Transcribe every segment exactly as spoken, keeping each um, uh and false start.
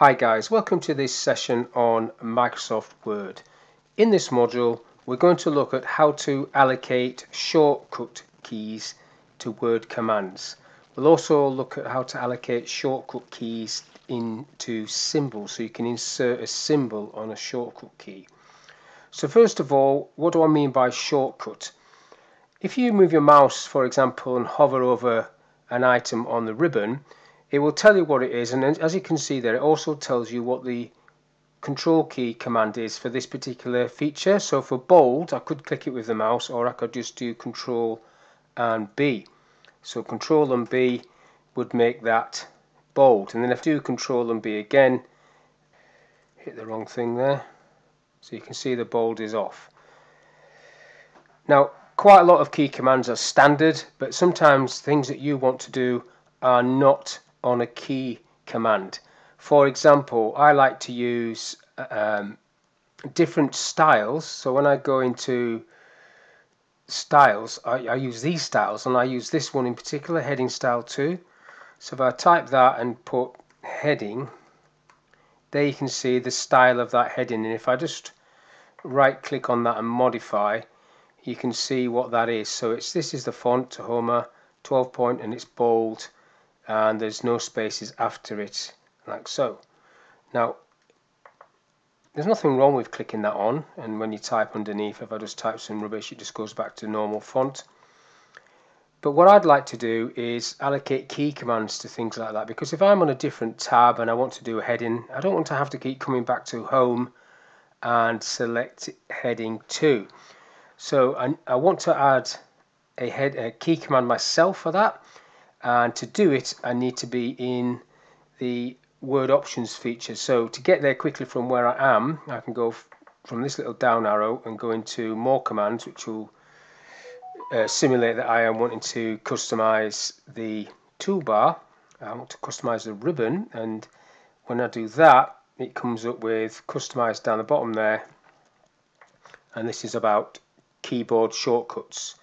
Hi guys, welcome to this session on Microsoft Word. In this module we're going to look at how to allocate shortcut keys to Word commands. We'll also look at how to allocate shortcut keys into symbols, so you can insert a symbol on a shortcut key. So first of all, what do I mean by shortcut? If you move your mouse, for example, and hover over an item on the ribbon, it will tell you what it is, and as you can see there, it also tells you what the control key command is for this particular feature. So for bold, I could click it with the mouse, or I could just do control and B. So control and B would make that bold. And then if I do control and B again, hit the wrong thing there. So you can see the bold is off. Now, quite a lot of key commands are standard, but sometimes things that you want to do are not on a key command. For example, I like to use um, different styles. So when I go into styles, I, I use these styles, and I use this one in particular, heading style two. So if I type that and put heading, there you can see the style of that heading. And if I just right click on that and modify, you can see what that is. So it's this is the font Tahoma twelve point, and it's bold, and there's no spaces after it, like so. Now, there's nothing wrong with clicking that on, and when you type underneath, if I just type some rubbish, it just goes back to normal font. But what I'd like to do is allocate key commands to things like that, because if I'm on a different tab and I want to do a heading, I don't want to have to keep coming back to home and select heading two. So I, I want to add a, head, a key command myself for that. And to do it, I need to be in the Word Options feature. So to get there quickly from where I am, I can go from this little down arrow and go into More Commands, which will uh, simulate that I am wanting to customize the toolbar. I want to customize the ribbon, and when I do that, it comes up with Customize down the bottom there. And this is about keyboard shortcuts.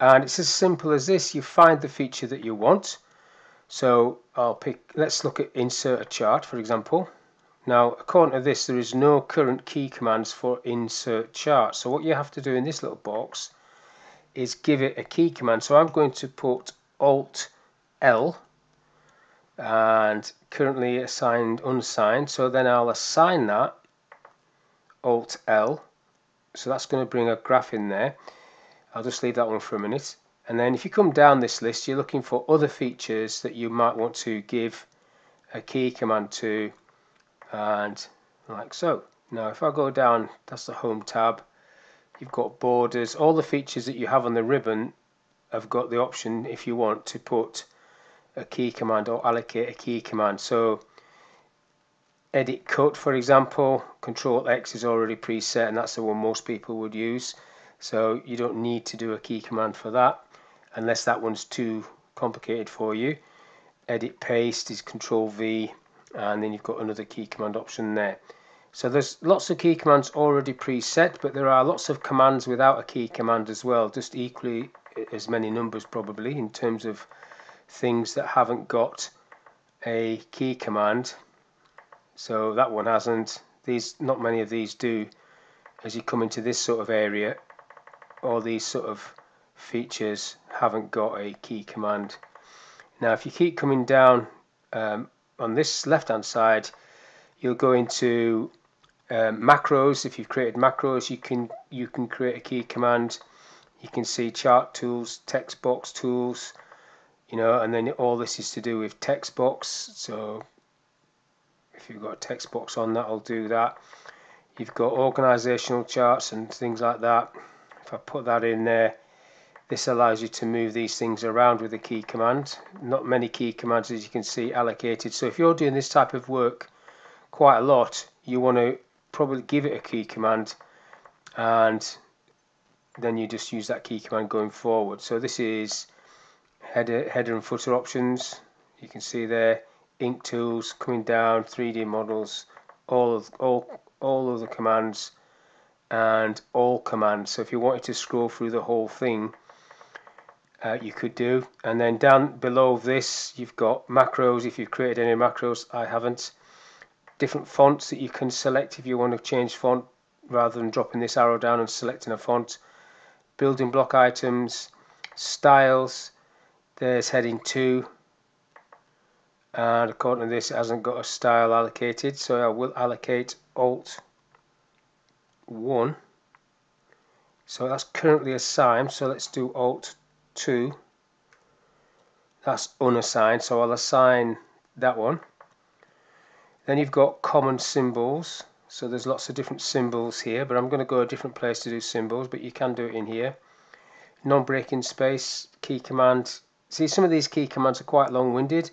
And it's as simple as this. You find the feature that you want. So I'll pick, let's look at insert a chart, for example. Now, according to this, there is no current key commands for insert chart. So what you have to do in this little box is give it a key command. So I'm going to put Alt L, and currently assigned unsigned. So then I'll assign that Alt L. So that's going to bring a graph in there. I'll just leave that one for a minute, and then if you come down this list, you're looking for other features that you might want to give a key command to, and like so. Now if I go down, that's the home tab, you've got borders, all the features that you have on the ribbon have got the option, if you want, to put a key command or allocate a key command. So edit cut, for example, Control X is already preset, and that's the one most people would use. So you don't need to do a key command for that, unless that one's too complicated for you. Edit paste is Control V, and then you've got another key command option there. So there's lots of key commands already preset, but there are lots of commands without a key command as well, just equally as many numbers probably, in terms of things that haven't got a key command. So that one hasn't. These, not many of these do, as you come into this sort of area. All these sort of features haven't got a key command. Now if you keep coming down um, on this left hand side, you'll go into um, macros. If you've created macros, you can you can create a key command. You can see chart tools, text box tools, you know, and then all this is to do with text box. So if you've got a text box on, that'll do that. You've got organizational charts and things like that. If I put that in there, this allows you to move these things around with a key command. Not many key commands, as you can see, allocated. So if you're doing this type of work quite a lot, you want to probably give it a key command, and then you just use that key command going forward. So this is header, header and footer options. You can see there, ink tools, coming down, three D models, all of, all, all of the commands, and all commands. So if you wanted to scroll through the whole thing, uh, you could do. And then down below this, you've got macros, if you've created any macros. I haven't. different fonts that you can select if you want to change font rather than dropping this arrow down and selecting a font, building block items, styles, there's heading two, and according to this it hasn't got a style allocated, so I will allocate alt one, so that's currently assigned, so let's do alt two, that's unassigned, so I'll assign that one. Then you've got common symbols, so there's lots of different symbols here, but I'm going to go a different place to do symbols, but you can do it in here. Non-breaking space, key command. See, some of these key commands are quite long-winded.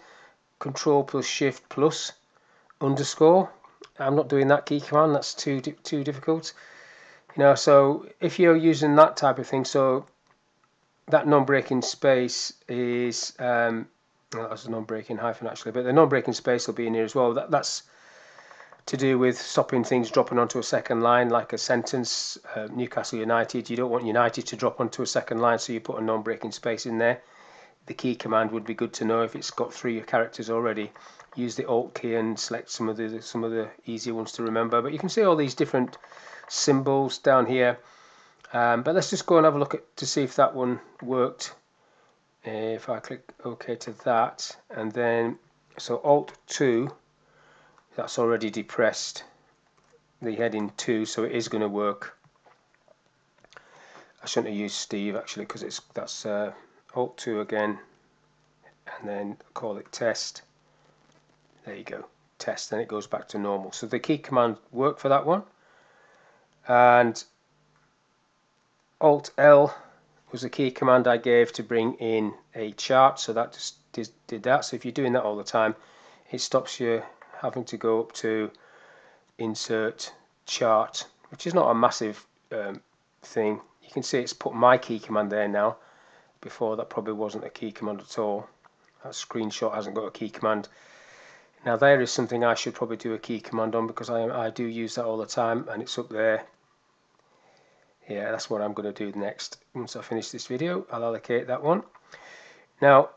Control plus shift plus underscore. I'm not doing that key command, that's too too difficult. You know, so if you're using that type of thing, so that non-breaking space is um, well, that's a non-breaking hyphen actually, but the non-breaking space will be in here as well. That, that's to do with stopping things dropping onto a second line, like a sentence, uh, Newcastle United. You don't want United to drop onto a second line, so you put a non-breaking space in there. The key command would be good to know if it's got three characters already. Use the Alt key and select some of the some of the easier ones to remember. But you can see all these different symbols down here. Um, but let's just go and have a look at to see if that one worked. If I click OK to that, and then so Alt two. That's already depressed the heading two, so it is going to work. I shouldn't have used Steve actually, because it's that's uh, alt two again, and then call it test. There you go, test. Then it goes back to normal. So the key command worked for that one, and alt L was the key command I gave to bring in a chart. So that just did, did that. So if you're doing that all the time, it stops you having to go up to insert chart, which is not a massive um, thing. You can see it's put my key command there now. Before that probably wasn't a key command at all. That screenshot hasn't got a key command. Now there is something I should probably do a key command on, because I, I do use that all the time, and it's up there. Yeah, that's what I'm going to do next. Once I finish this video, I'll allocate that one. Now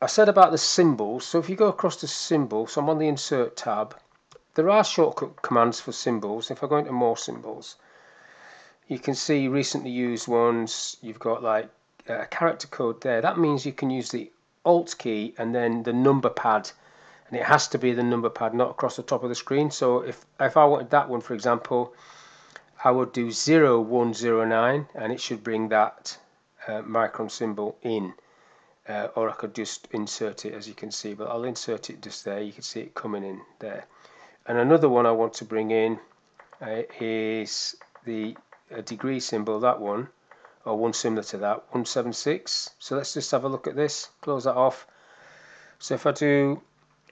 I said about the symbols, so if you go across to symbols, so I'm on the insert tab, there are shortcut commands for symbols. If I go into more symbols, you can see recently used ones. You've got like a character code there. That means you can use the alt key and then the number pad, and it has to be the number pad, not across the top of the screen. So if, if I wanted that one, for example, I would do zero one zero nine, and it should bring that uh, micron symbol in. Uh, or I could just insert it, as you can see, but I'll insert it just there. You can see it coming in there. And another one I want to bring in uh, is the uh, degree symbol, that one, or one similar to that, one seven six. So let's just have a look at this, close that off. So if I do,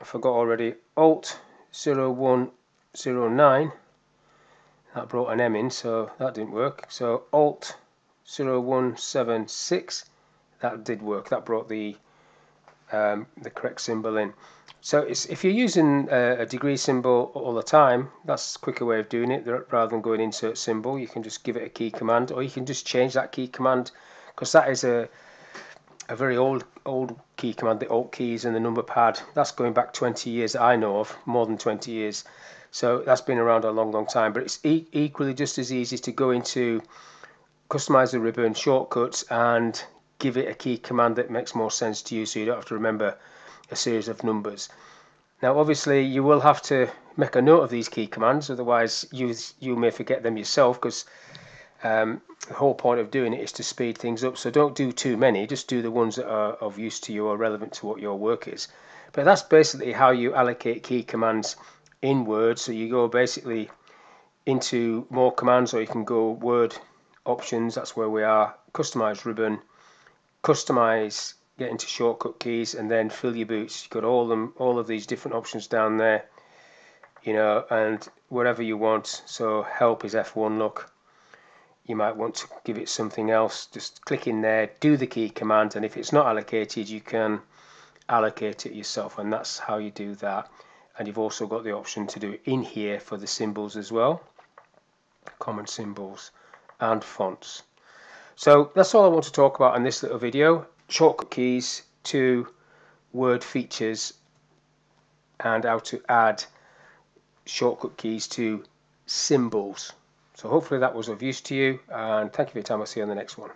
I forgot already, alt zero one zero nine, that brought an M in, so that didn't work. So alt zero one seven six. That did work. That brought the um, the correct symbol in. So it's, if you're using a degree symbol all the time, that's a quicker way of doing it. Rather than going insert symbol, you can just give it a key command, or you can just change that key command, because that is a a very old old key command. The alt keys and the number pad, that's going back twenty years that I know of, more than twenty years. So that's been around a long, long time. But it's e equally just as easy to go into customize the ribbon shortcuts and give it a key command that makes more sense to you, so you don't have to remember a series of numbers. Now obviously you will have to make a note of these key commands, otherwise you you may forget them yourself, because um, the whole point of doing it is to speed things up. So don't do too many, just do the ones that are of use to you or relevant to what your work is. But that's basically how you allocate key commands in Word. So you go basically into more commands, or you can go Word options, that's where we are, customize ribbon, customize, get into shortcut keys, and then fill your boots. You've got all them all of these different options down there, you know, and whatever you want. So help is F one, look, you might want to give it something else. Just click in there, do the key command, and if it's not allocated, you can allocate it yourself, and that's how you do that. And you've also got the option to do it in here for the symbols as well, common symbols and fonts. So that's all I want to talk about in this little video. Shortcut keys to Word features and how to add shortcut keys to symbols. So hopefully that was of use to you, and thank you for your time. I'll see you on the next one.